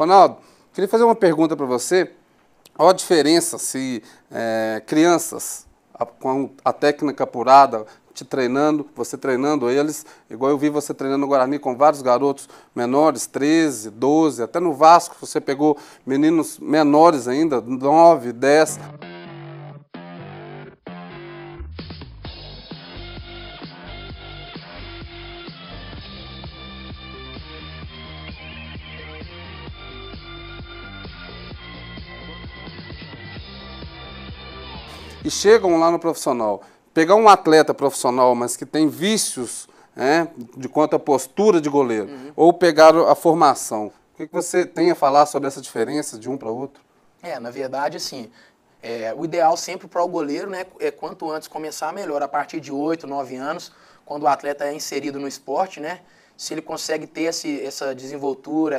Ronaldo, queria fazer uma pergunta para você. Qual a diferença se crianças com a técnica apurada, te treinando, você treinando eles, igual eu vi você treinando no Guarani com vários garotos menores, 13, 12, até no Vasco você pegou meninos menores ainda, 9, 10... e chegam lá no profissional. Pegar um atleta profissional, mas que tem vícios, né, de quanto à postura de goleiro, ou pegar a formação. O que você tem a falar sobre essa diferença de um para o outro? Na verdade, assim, o ideal sempre para o goleiro, né, é quanto antes começar, melhor. A partir de 8, 9 anos, quando o atleta é inserido no esporte, né, se ele consegue ter essa desenvoltura,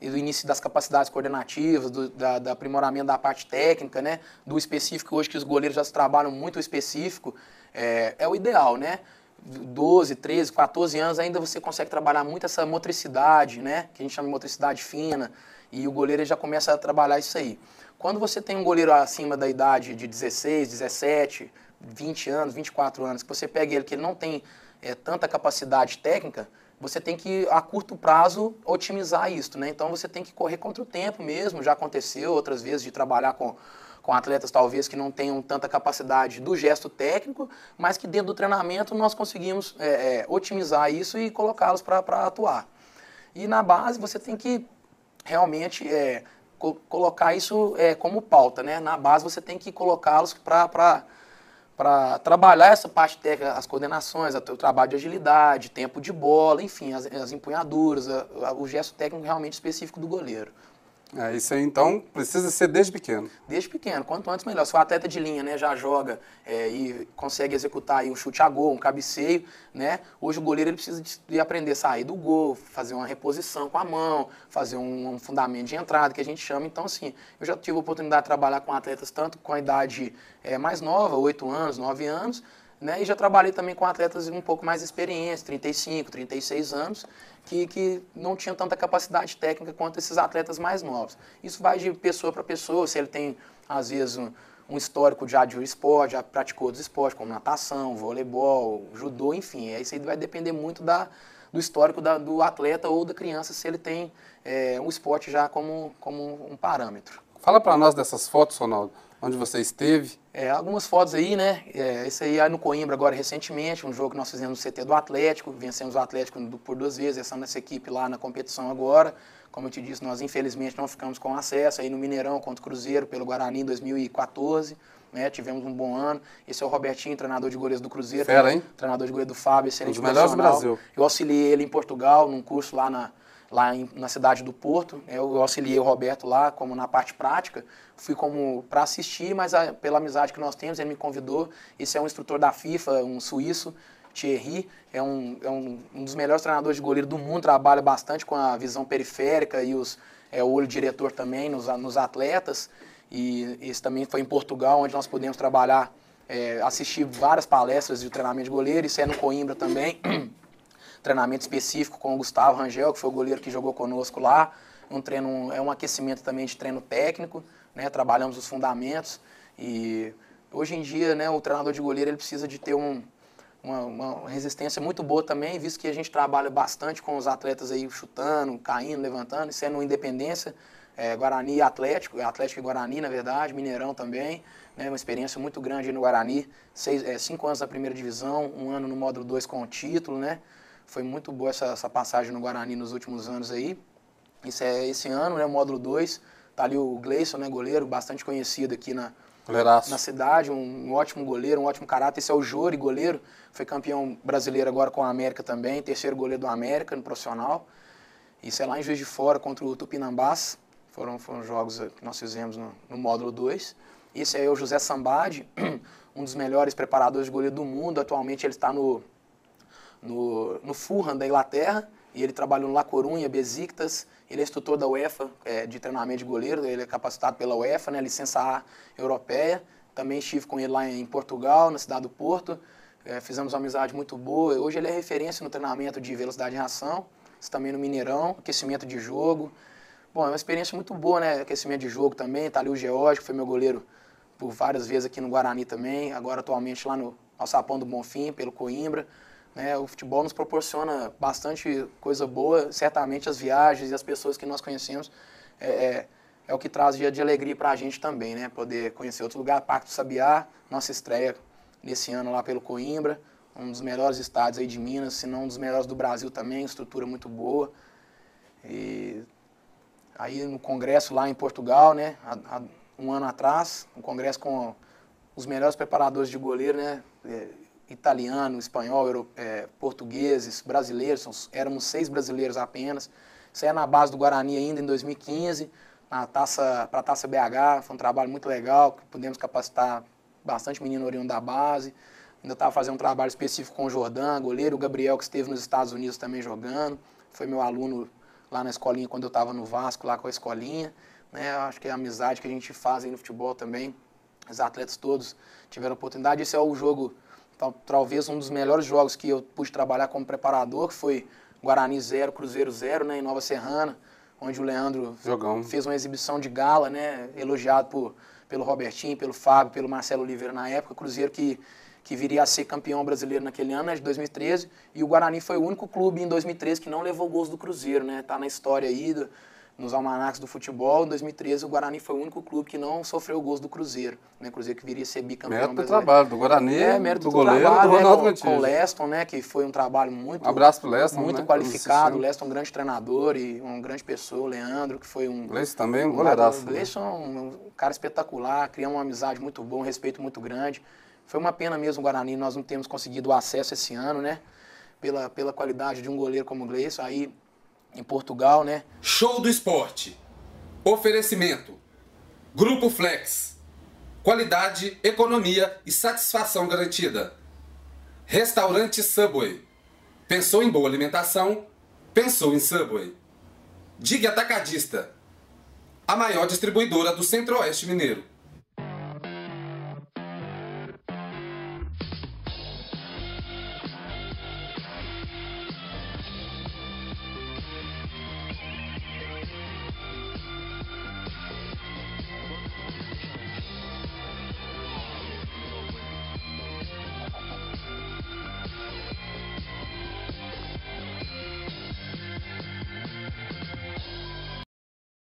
do início das capacidades coordenativas, do aprimoramento da parte técnica, né? Do específico, hoje que os goleiros já trabalham muito o específico, é o ideal, né? 12, 13, 14 anos ainda você consegue trabalhar muito essa motricidade, né? Que a gente chama de motricidade fina, e o goleiro já começa a trabalhar isso aí. Quando você tem um goleiro acima da idade de 16, 17, 20 anos, 24 anos, que você pega ele que ele não tem tanta capacidade técnica, você tem que, a curto prazo, otimizar isso, né? Então, você tem que correr contra o tempo mesmo. Já aconteceu outras vezes de trabalhar com atletas, talvez, que não tenham tanta capacidade do gesto técnico, mas que dentro do treinamento nós conseguimos otimizar isso e colocá-los para atuar. E na base, você tem que realmente colocar isso como pauta, né? Na base, você tem que colocá-los para trabalhar essa parte técnica, as coordenações, o trabalho de agilidade, tempo de bola, enfim, as empunhaduras, o gesto técnico realmente específico do goleiro. Isso aí, então, precisa ser desde pequeno. Desde pequeno, quanto antes melhor. Se o atleta de linha, né, já joga e consegue executar aí um chute a gol, um cabeceio, né, hoje o goleiro ele precisa de aprender a sair do gol, fazer uma reposição com a mão, fazer um fundamento de entrada, que a gente chama. Então, assim, eu já tive a oportunidade de trabalhar com atletas tanto com a idade mais nova, 8 anos, 9 anos, né, e já trabalhei também com atletas um pouco mais experientes, 35, 36 anos, que não tinham tanta capacidade técnica quanto esses atletas mais novos. Isso vai de pessoa para pessoa, se ele tem, às vezes, um histórico já de esporte, já praticou dos esportes, como natação, voleibol, judô, enfim. Isso aí vai depender muito do histórico do atleta ou da criança, se ele tem um esporte já como um parâmetro. Fala para nós dessas fotos, Ronaldo. Onde você esteve? Algumas fotos aí, né? Esse aí no Coimbra agora recentemente, um jogo que nós fizemos no CT do Atlético, vencemos o Atlético por 2 vezes, essa nossa equipe lá na competição agora. Como eu te disse, nós infelizmente não ficamos com acesso aí no Mineirão contra o Cruzeiro pelo Guarani em 2014, né? Tivemos um bom ano. Esse é o Robertinho, treinador de goleiros do Cruzeiro. Fera, hein? Treinador de goleiro do Fábio, excelente profissional. Um dos melhores do Brasil. Eu auxiliei ele em Portugal, num curso lá na cidade do Porto. Eu auxiliei o Roberto lá, como na parte prática, fui como para assistir, mas pela amizade que nós temos, ele me convidou. Esse é um instrutor da FIFA, um suíço, Thierry, é um dos melhores treinadores de goleiro do mundo, trabalha bastante com a visão periférica e o olho diretor também nos atletas. E esse também foi em Portugal, onde nós pudemos trabalhar, assistir várias palestras de treinamento de goleiro. Isso é no Coimbra também. Treinamento específico com o Gustavo Rangel, que foi o goleiro que jogou conosco lá. Um aquecimento também de treino técnico, né? Trabalhamos os fundamentos. E hoje em dia, né, o treinador de goleiro ele precisa de ter uma resistência muito boa também, visto que a gente trabalha bastante com os atletas aí chutando, caindo, levantando. Isso é no Independência, Guarani e Atlético, Atlético e Guarani, na verdade, Mineirão também. Uma experiência muito grande aí no Guarani, 5 anos na primeira divisão, um ano no módulo 2 com o título, né? Foi muito boa essa passagem no Guarani nos últimos anos aí. Isso é esse ano, né? Módulo 2. Tá ali o Gleison, né? Goleiro bastante conhecido aqui na cidade. Um ótimo goleiro, um ótimo caráter. Esse é o Jori, goleiro. Foi campeão brasileiro agora com a América também. Terceiro goleiro do América no profissional. Isso é lá em Juiz de Fora contra o Tupinambás. Foram jogos que nós fizemos no módulo 2. Esse é o José Sambade, um dos melhores preparadores de goleiro do mundo. Atualmente ele está no Fulham da Inglaterra, e ele trabalhou no La Corunha, Besiktas. Ele é instrutor da UEFA de treinamento de goleiro, ele é capacitado pela UEFA, né, licença A europeia. Também estive com ele lá em Portugal, na cidade do Porto, fizemos uma amizade muito boa. Hoje ele é referência no treinamento de velocidade e reação, isso também no Mineirão, aquecimento de jogo, Bom, é uma experiência muito boa, né? Aquecimento de jogo também, tá ali o Geórgio, que foi meu goleiro por várias vezes aqui no Guarani também, agora atualmente lá no Alçapão do Bonfim, pelo Coimbra. Né? O futebol nos proporciona bastante coisa boa, certamente as viagens e as pessoas que nós conhecemos é o que traz dia de alegria pra gente também, né? Poder conhecer outro lugar, Parque do Sabiá, nossa estreia nesse ano lá pelo Coimbra, um dos melhores estádios aí de Minas, se não um dos melhores do Brasil também, estrutura muito boa. E aí no congresso lá em Portugal, né, há um ano atrás, um congresso com os melhores preparadores de goleiro, né, italiano, espanhol, portugueses, brasileiros, éramos 6 brasileiros apenas. Isso aí é na base do Guarani ainda em 2015, para a Taça BH, foi um trabalho muito legal, que pudemos capacitar bastante menino oriundo da base. Ainda estava fazendo um trabalho específico com o Jordan, goleiro, o Gabriel, que esteve nos Estados Unidos também jogando, foi meu aluno lá na escolinha, quando eu estava no Vasco, lá com a escolinha. Né? Acho que é a amizade que a gente faz aí no futebol também, os atletas todos tiveram oportunidade. Esse é o jogo, talvez um dos melhores jogos que eu pude trabalhar como preparador, que foi Guarani 0, Cruzeiro 0, né, em Nova Serrana, onde o Leandro Jogão fez uma exibição de gala, né, elogiado pelo Robertinho, pelo Fábio, pelo Marcelo Oliveira na época, Cruzeiro que viria a ser campeão brasileiro naquele ano, né, de 2013, e o Guarani foi o único clube em 2013 que não levou gols do Cruzeiro, né? Tá na história aí, nos almanacs do futebol, em 2013 o Guarani foi o único clube que não sofreu gols do Cruzeiro, né? Cruzeiro que viria a ser bicampeão mérito brasileiro. Mérito do trabalho do Guarani, mérito do goleiro, trabalho, do Ronaldo, né, com o Leston, né, que foi um trabalho muito, abraço pro Leston, muito, né, qualificado, o Leston um grande treinador e uma grande pessoa, o Leandro, que foi um... Gleison também, um goleiraço. O Gleison é um cara espetacular, criamos uma amizade muito boa, um respeito muito grande. Foi uma pena mesmo o Guarani, nós não temos conseguido o acesso esse ano, né? Pela qualidade de um goleiro como o Gleison, aí em Portugal, né? Show do esporte. Oferecimento. Grupo Flex. Qualidade, economia e satisfação garantida. Restaurante Subway. Pensou em boa alimentação? Pensou em Subway. Diga Atacadista. A maior distribuidora do Centro-Oeste Mineiro.